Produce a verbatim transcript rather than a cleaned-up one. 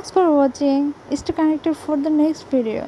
Thanks for watching. Stay connected for the next video.